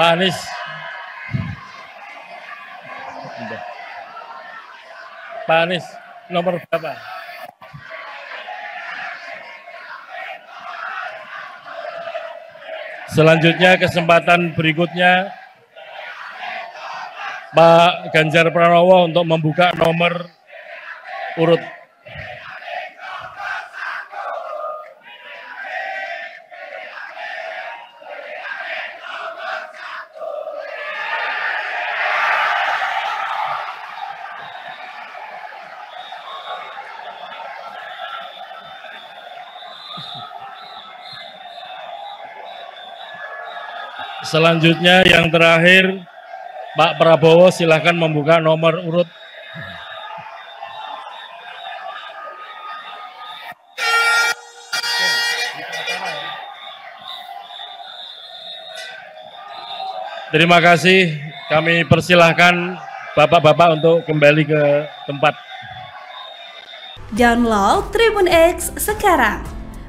Pak Anies. Pak Anies, nomor berapa? Selanjutnya kesempatan berikutnya Pak Ganjar Pranowo untuk membuka nomor urut. Selanjutnya yang terakhir Pak Prabowo silahkan membuka nomor urut. Terima kasih, kami persilahkan bapak-bapak untuk kembali ke tempat. Download Tribun X sekarang,